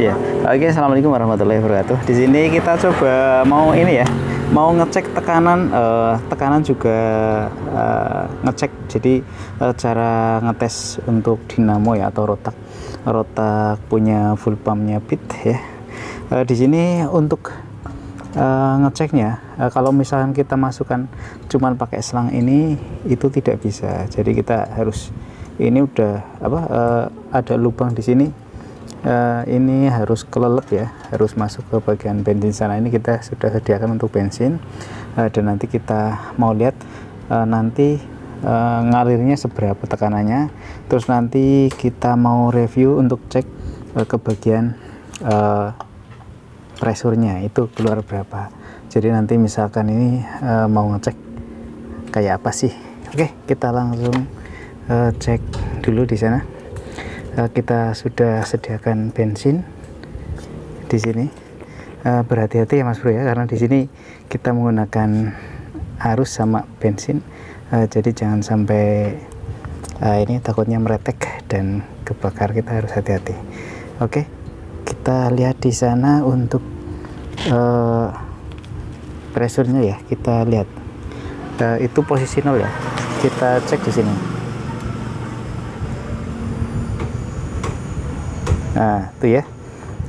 Iya. Oke, assalamualaikum warahmatullahi wabarakatuh. Di sini kita coba mau ini ya, mau ngecek tekanan, tekanan juga ngecek. Jadi cara ngetes untuk dinamo ya atau rotak punya full pumpnya Beat ya. Di sini untuk ngeceknya, kalau misalkan kita masukkan cuman pakai selang ini, itu tidak bisa. Jadi kita harus ini udah apa? Ada lubang di sini. Ini harus kelelep ya, harus masuk ke bagian bensin sana. Ini kita sudah sediakan untuk bensin, dan nanti kita mau lihat nanti ngalirnya seberapa tekanannya. Terus nanti kita mau review untuk cek ke bagian presurnya itu keluar berapa. Jadi nanti misalkan ini mau ngecek kayak apa sih. Oke, kita langsung cek dulu di sana. Kita sudah sediakan bensin di sini. Berhati-hati ya Mas Bro ya, karena di sini kita menggunakan arus sama bensin, jadi jangan sampai ini takutnya meretek dan kebakar. Kita harus hati-hati. Oke, kita lihat di sana untuk presurnya ya. Kita lihat itu posisi nol ya. Kita cek di sini. Nah, itu ya,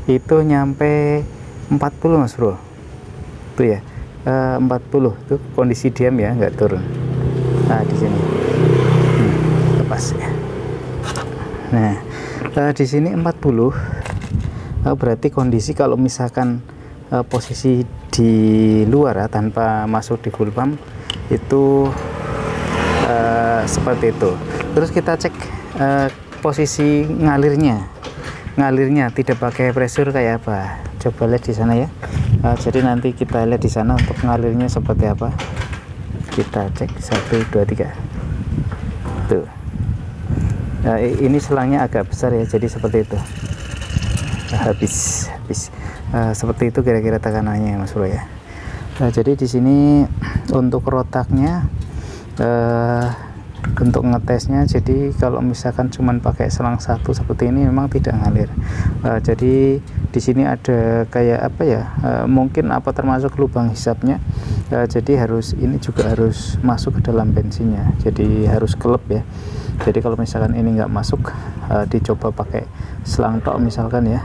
itu nyampe 40 Mas Bro, itu ya, 40 itu kondisi diam ya, nggak turun. Nah, di sini lepas ya. Nah, di sini 40, berarti kondisi kalau misalkan posisi di luar ya, tanpa masuk di full pump itu seperti itu. Terus kita cek posisi ngalirnya. Tidak pakai pressure kayak apa, coba lihat di sana ya. Jadi nanti kita lihat di sana untuk ngalirnya seperti apa. Kita cek 1, 2, 3 tuh. Ini selangnya agak besar ya, jadi seperti itu. Habis seperti itu kira-kira tekanannya Mas Bro ya. Jadi di sini untuk rotaknya, untuk ngetesnya, jadi kalau misalkan cuman pakai selang satu seperti ini memang tidak ngalir. Jadi di sini ada kayak apa ya, mungkin apa termasuk lubang hisapnya. Jadi harus ini juga harus masuk ke dalam bensinnya, jadi harus kelep ya. Jadi kalau misalkan ini nggak masuk, dicoba pakai selang tok misalkan ya,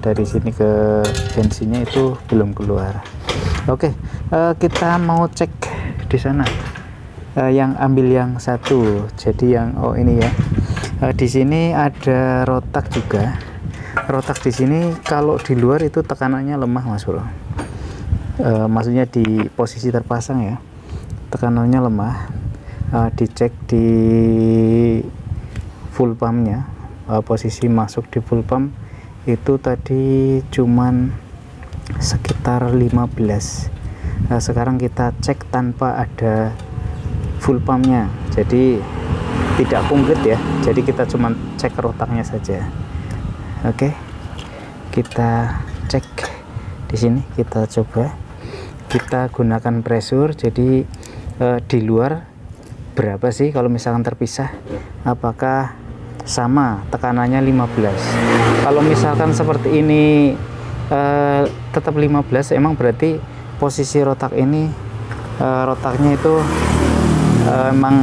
dari sini ke bensinnya itu belum keluar. Oke, kita mau cek di sana. Yang ambil yang satu, jadi yang oh ini ya. Di sini ada rotak juga. Rotak di sini kalau di luar itu tekanannya lemah Mas Bro. Maksudnya di posisi terpasang ya, tekanannya lemah. Dicek di full pumpnya, posisi masuk di full pump itu tadi cuman sekitar 15. Sekarang kita cek tanpa ada full pumpnya, jadi tidak komplit ya. Jadi kita cuma cek rotaknya saja. Oke, kita cek di sini. Kita coba, kita gunakan pressure. Jadi di luar berapa sih kalau misalkan terpisah, apakah sama tekanannya 15. Kalau misalkan seperti ini tetap 15, emang berarti posisi rotak ini rotaknya itu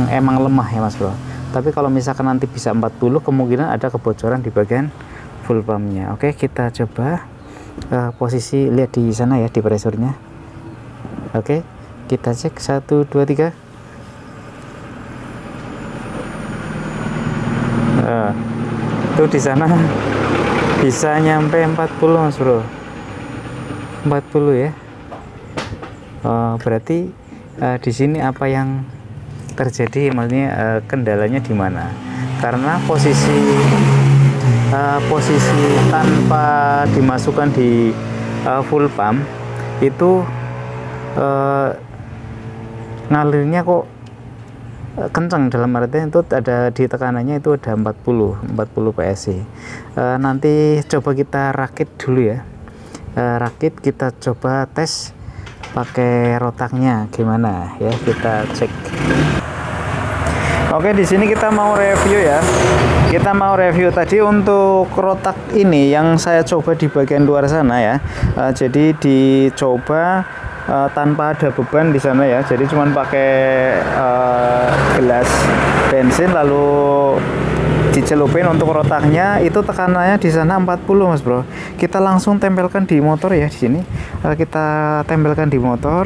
emang lemah ya Mas Bro. Tapi kalau misalkan nanti bisa 40, kemungkinan ada kebocoran di bagian full pumpnya. Oke, kita coba posisi, lihat di sana ya, di presurnya. Oke, kita cek 1, 2, 3. Itu di sana bisa nyampe 40 Mas Bro, 40 ya. Berarti di sini apa yang terjadi, maksudnya kendalanya di mana? Karena posisi tanpa dimasukkan di full pump itu ngalirnya kok kencang, dalam artian itu ada di tekanannya itu ada 40 PSI. Nanti coba kita rakit dulu ya. Rakit, kita coba tes pakai rotaknya gimana ya, kita cek. Oke, di sini kita mau review ya. Kita mau review tadi untuk rotak ini yang saya coba di bagian luar sana ya. Jadi dicoba tanpa ada beban di sana ya. Jadi cuman pakai gelas bensin lalu dicelupin untuk rotaknya. Itu tekanannya di sana 40, Mas Bro. Kita langsung tempelkan di motor ya di sini. Kita tempelkan di motor.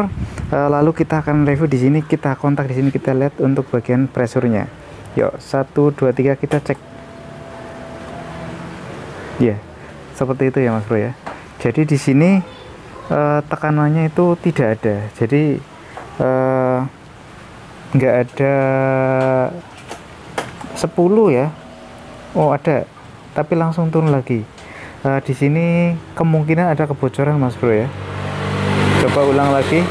Lalu kita akan review di sini, kita kontak di sini, kita lihat untuk bagian presurnya. Yuk, 1, 2, 3 kita cek. Ya, yeah, seperti itu ya Mas Bro ya. Jadi di sini tekanannya itu tidak ada. Jadi nggak ada 10 ya. Oh ada, tapi langsung turun lagi. Di sini kemungkinan ada kebocoran Mas Bro ya. Coba ulang lagi.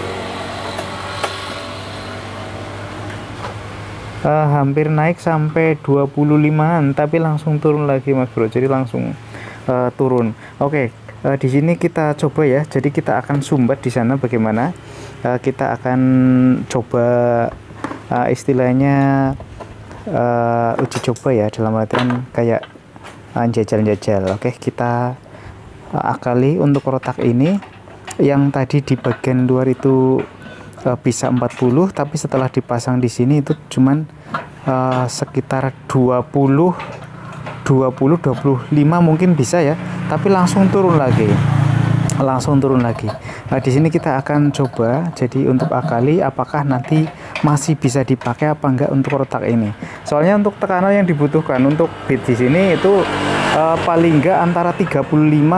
Hampir naik sampai 25an tapi langsung turun lagi Mas Bro, jadi langsung turun. Oke, di sini kita coba ya. Jadi kita akan sumbat di sana bagaimana, kita akan coba istilahnya uji coba ya, dalam artian kayak jajal-jajal. Oke, kita akali untuk rotak ini yang tadi di bagian luar itu bisa 40, tapi setelah dipasang di sini itu cuman sekitar 20-25 mungkin bisa ya, tapi langsung turun lagi, Nah, di sini kita akan coba jadi untuk akali apakah nanti masih bisa dipakai apa enggak untuk rotak ini. Soalnya untuk tekanan yang dibutuhkan untuk beat di sini itu paling enggak antara 35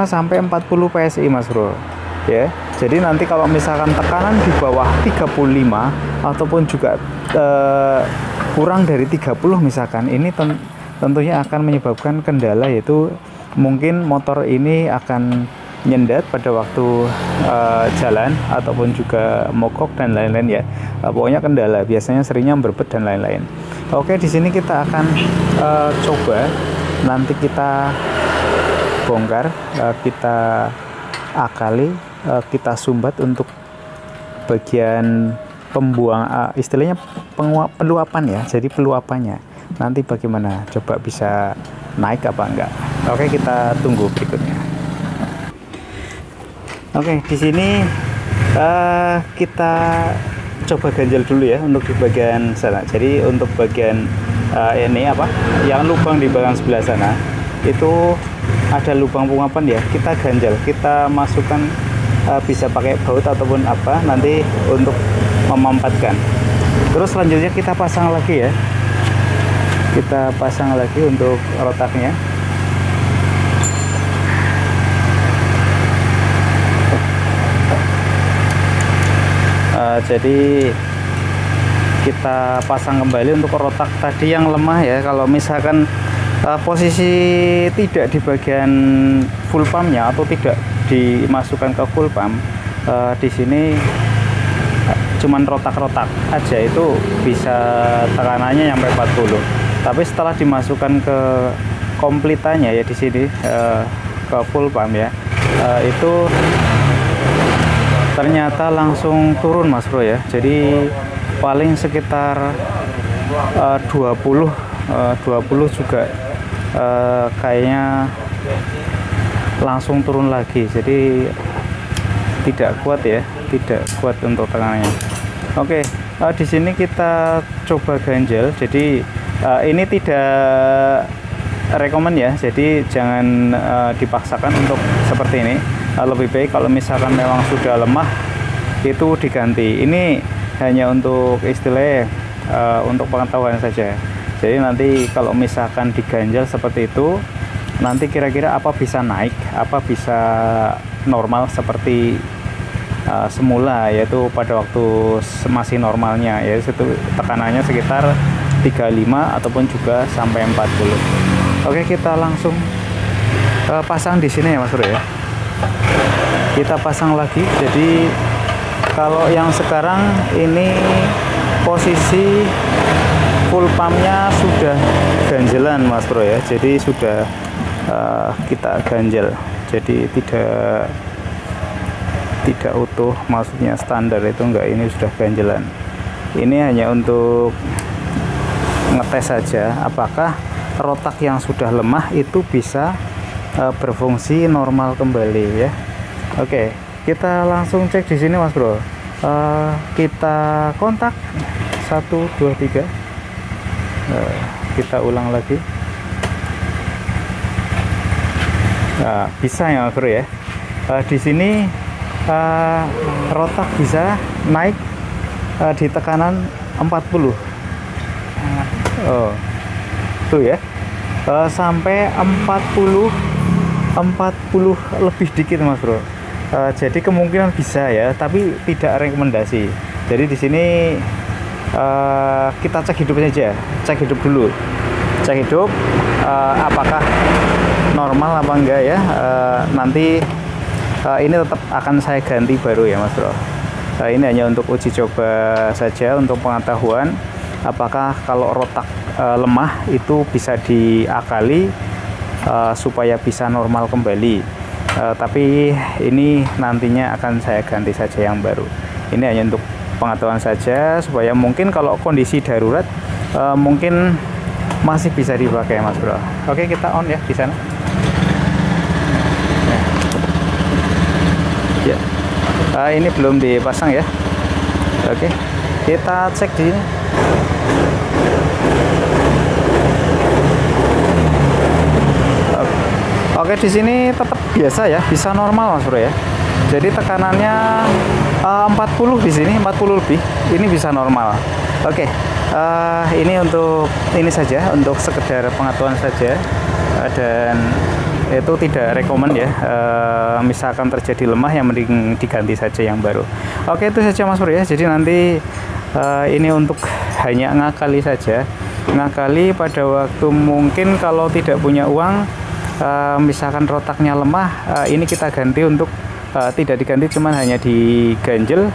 sampai 40 PSI Mas Bro ya. Jadi nanti kalau misalkan tekanan di bawah 35 ataupun juga kurang dari 30 misalkan, ini tentunya akan menyebabkan kendala, yaitu mungkin motor ini akan nyendat pada waktu jalan ataupun juga mogok dan lain-lain ya. Pokoknya kendala, biasanya seringnya berbet dan lain-lain. Oke, di sini kita akan coba, nanti kita bongkar, kita akali, kita sumbat untuk bagian pembuang, istilahnya peluapan ya. Jadi peluapannya nanti bagaimana, coba bisa naik apa enggak. Oke, kita tunggu berikutnya. Oke, di sini kita coba ganjal dulu ya untuk di bagian sana. Jadi untuk bagian ini apa yang lubang di bagian sebelah sana itu ada lubang pengapan ya, kita ganjal, kita masukkan. Bisa pakai baut ataupun apa nanti untuk memampatkan. Terus selanjutnya kita pasang lagi ya, kita pasang lagi untuk rotaknya. Jadi kita pasang kembali untuk rotak tadi yang lemah ya. Kalau misalkan posisi tidak di bagian full pumpnya atau tidak dimasukkan ke full pump, di sini cuman rotak-rotak aja itu bisa tekanannya sampai 40. Tapi setelah dimasukkan ke komplitannya ya di sini ke full pump ya, itu ternyata langsung turun Mas Bro ya. Jadi paling sekitar 20 juga kayaknya langsung turun lagi. Jadi tidak kuat ya, tidak kuat untuk tekanannya. Oke, di sini kita coba ganjel. Jadi ini tidak rekomend ya, jadi jangan dipaksakan untuk seperti ini. Lebih baik kalau misalkan memang sudah lemah itu diganti. Ini hanya untuk istilah untuk pengetahuan saja. Jadi nanti kalau misalkan diganjal seperti itu, nanti kira-kira apa bisa naik, apa bisa normal seperti semula, yaitu pada waktu masih normalnya ya, itu tekanannya sekitar 35 ataupun juga sampai 40. Oke, kita langsung pasang di sini ya Mas Bro ya. Kita pasang lagi. Jadi kalau yang sekarang ini posisi full pumpnya sudah ganjelan Mas Bro ya. Jadi sudah kita ganjel, jadi tidak utuh, maksudnya standar itu enggak. Ini sudah ganjelan, ini hanya untuk ngetes saja apakah rotak yang sudah lemah itu bisa berfungsi normal kembali ya. Oke, kita langsung cek di sini Mas Bro. Kita kontak 123. Kita ulang lagi. Bisa ya Mas Bro ya. Di sini rotak bisa naik di tekanan 40. Oh, tuh ya, sampai 40 lebih dikit Mas Bro. Jadi kemungkinan bisa ya, tapi tidak rekomendasi. Jadi di sini kita cek hidupnya aja, cek hidup dulu, cek hidup apakah normal apa enggak ya. Nanti ini tetap akan saya ganti baru ya Mas Bro. Ini hanya untuk uji coba saja, untuk pengetahuan apakah kalau rotak lemah itu bisa diakali supaya bisa normal kembali. Tapi ini nantinya akan saya ganti saja yang baru. Ini hanya untuk pengetahuan saja supaya mungkin kalau kondisi darurat mungkin masih bisa dipakai Mas Bro. Oke, kita on ya di sana. Ya, ini belum dipasang ya. Oke, kita cek di sini. Oke, di sini tetap biasa ya, bisa normal Mas Bro ya. Jadi tekanannya 40 di sini, 40 lebih, ini bisa normal. Oke, ini untuk ini saja, untuk sekedar pengetahuan saja, dan itu tidak rekomend ya. Misalkan terjadi lemah, yang mending diganti saja yang baru. Oke, itu saja Mas Bro ya. Jadi nanti ini untuk hanya ngakali saja, ngakali pada waktu mungkin kalau tidak punya uang, misalkan rotaknya lemah, ini kita ganti untuk tidak diganti, cuman hanya diganjel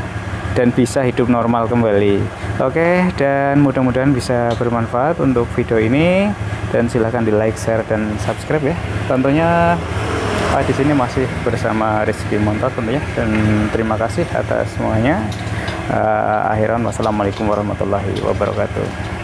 dan bisa hidup normal kembali. Oke, dan mudah-mudahan bisa bermanfaat untuk video ini. Dan silahkan di like, share, dan subscribe ya. Tentunya di sini masih bersama Rizqi Motor tentunya. Dan terima kasih atas semuanya. Akhiran wassalamualaikum warahmatullahi wabarakatuh.